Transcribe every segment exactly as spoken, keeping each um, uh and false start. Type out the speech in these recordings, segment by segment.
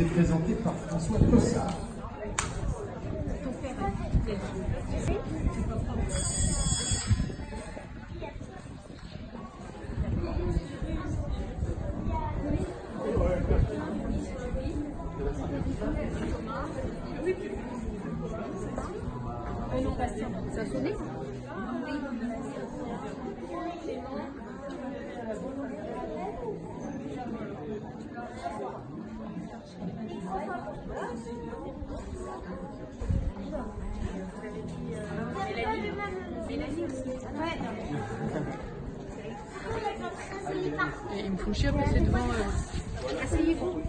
est présentée par François Cossard. Ça sonne ? Il me faut chier parce que c'est devant. Asseyez-vous.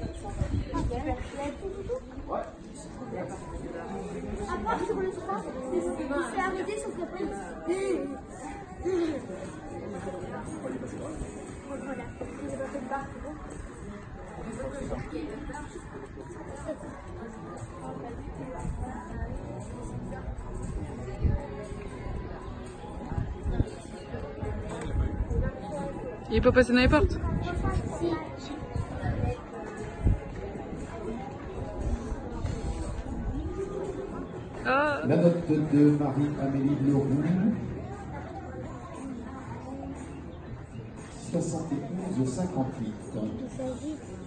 À part sur le soir, c'est arrivé sur le prince. Voilà, je vais faire le bar. Il est pas passé dans les portes ? Si. Ah. La note de Marie-Amélie Le Roux, soixante-douze cinquante-huit.